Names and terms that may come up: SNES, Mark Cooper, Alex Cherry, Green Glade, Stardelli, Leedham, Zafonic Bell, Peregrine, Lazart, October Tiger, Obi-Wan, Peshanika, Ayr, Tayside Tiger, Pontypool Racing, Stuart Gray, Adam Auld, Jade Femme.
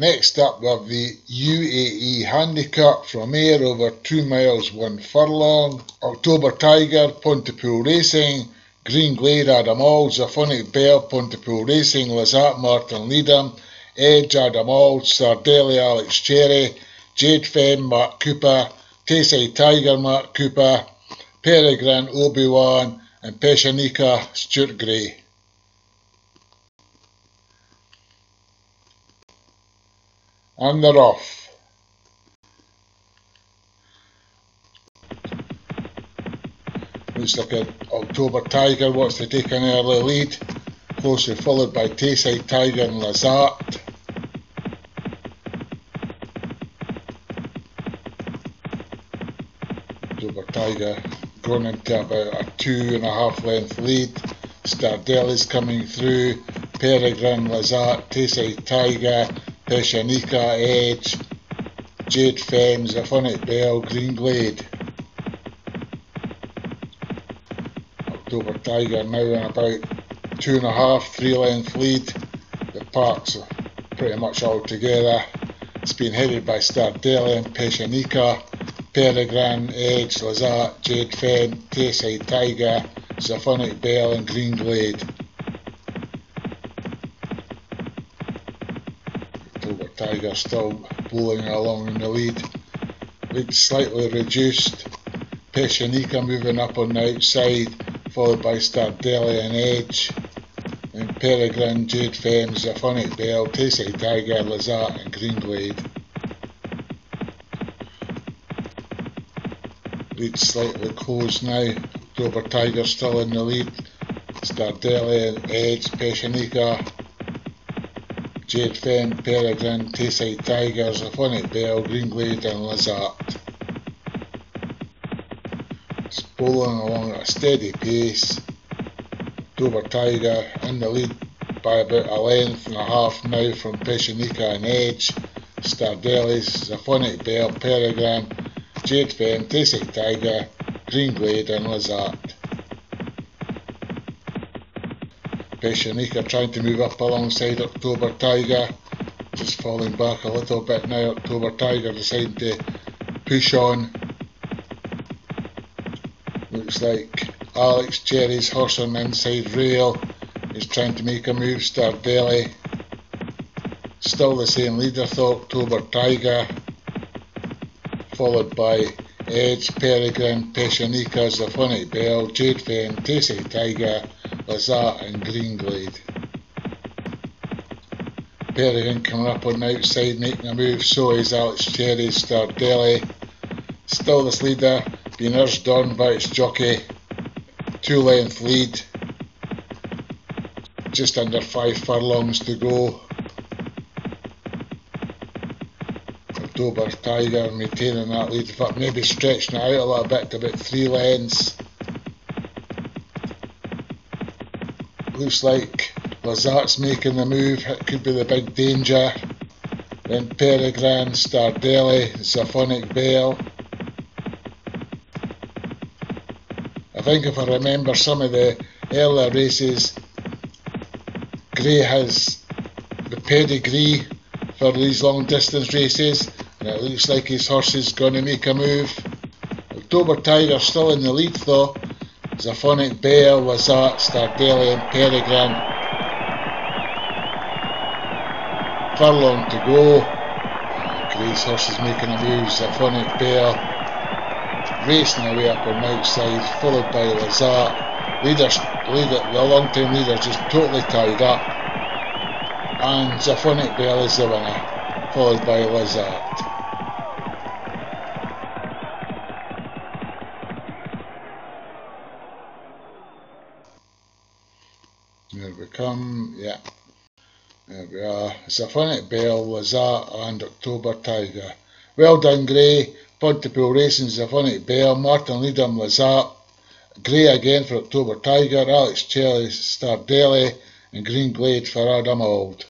Next up we have the UAE Handicap from Ayr over 2 miles, 1 furlong. October Tiger, Pontypool Racing. Green Glade, Adam All. Zafonic Bell, Pontypool Racing. Lazart, Martin Leedham. Edge, Adam All. Stardelli, Alex Cherry. Jade Femme, Mark Cooper. Tayside Tiger, Mark Cooper. Peregrine, Obi-Wan. And Peshanika, Stuart Gray. And they're off. Looks like an October Tiger wants to take an early lead, closely followed by Tayside Tiger and Lazart. October Tiger going into about a 2.5 length lead. Stardelli's coming through. Peregrine, Lazart, Tayside Tiger, Peshanika, Edge, Jade Femme, Zafonic Bell, Green Glade. October Tiger now in about 2.5–3 length lead. The parks are pretty much all together. It's been headed by Stardelli and Peshanika. Peregrine, Edge, Lazart, Jade Femme, Tayside Tiger, Zafonic Bell and Green Glade. October Tiger still bowling along in the lead. Lead slightly reduced. Peshanika moving up on the outside, followed by Stardelli and Edge, and Peregrine, Jade Femme, Zafonic Bell, Tayside Tiger, Lazart and Green Glade. Lead slightly closed now. October Tiger still in the lead. Stardelli and Edge, Peshanika, Jade Femme, Peregrine, Tayside Tiger, Zafonic Bell, Green Glade and Lazart. It's bowling along at a steady pace. October Tiger in the lead by about 1.5 lengths now from Peshanika and Edge. Stardelli, Zafonic Bell, Peregrine, Jade Femme, Tayside Tiger, Green Glade and Lazart. Peshanika trying to move up alongside October Tiger. Just falling back a little bit now. October Tiger decided to push on. Looks like Alex Cherry's horse on the inside rail is trying to make a move. Stardelli still the same leader for October Tiger, followed by Edge, Peregrine, Peshanika, Zafonic Bell, Jade Femme, Tayside Tiger, Lazart and Green Glade. Peregrine coming up on the outside making a move, so is Alex Cherry. Stardelli still this leader, being urged on by its jockey. 2 length lead, just under 5 furlongs to go. October Tiger maintaining that lead, in fact maybe stretching it out a little bit to about 3 lengths. Looks like Lazart's making the move, it could be the big danger. Then Peregrine, Stardelli, Zafonic Bell. I think if I remember some of the earlier races, Gray has the pedigree for these long distance races, and it looks like his horse is going to make a move. October Tiger still in the lead though. Zafonic Bell, Lazart, Stardelli and Peregrine. 1 furlong to go. Gray's horse is making a move. Zafonic Bell racing away up on the outside, followed by Lazart. The long-term leader just totally tied up, and Zafonic Bell is the winner, followed by Lazart. There we come, yeah, there we are. Zafonic Bell, Lazart and October Tiger. Well done Gray. Pontypool Racing, Zafonic Bell, Martin Leedham, Lazart. Gray again for October Tiger, Alex Cherry, Stardelli and Green Glade for Adam Auld.